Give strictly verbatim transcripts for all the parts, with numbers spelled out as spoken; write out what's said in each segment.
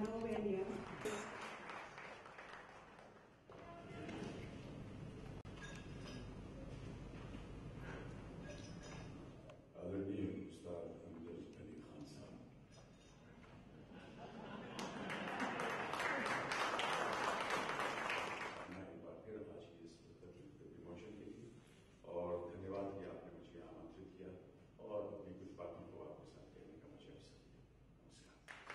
Pomeranian. Armenian style and just very handsome. मैं एक बार फिर आज इस प्रमोशन के लिए और धन्यवाद कि आपने मुझे आमंत्रित किया और अपनी कुछ बातों को आपके साथ कहने का मुझे अवसर दिया। नमस्कार।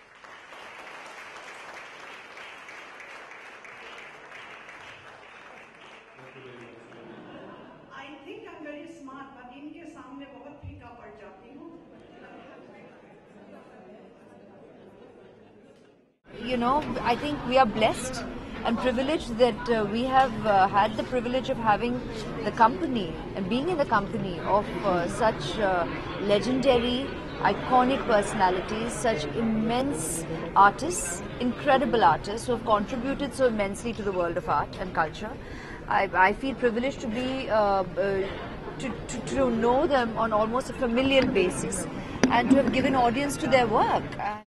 I think I'm very smart, but इनके सामने बहुत फीका पड़ जाती हूँ. You know, I think we are blessed and privileged that uh, we have uh, had the privilege of having the company and being in the company of uh, such uh, legendary, iconic personalities, such immense artists, incredible artists who have contributed so immensely to the world of art and culture. I, I feel privileged to be, uh, uh, to, to, to know them on almost a familial basis and to have given audience to their work.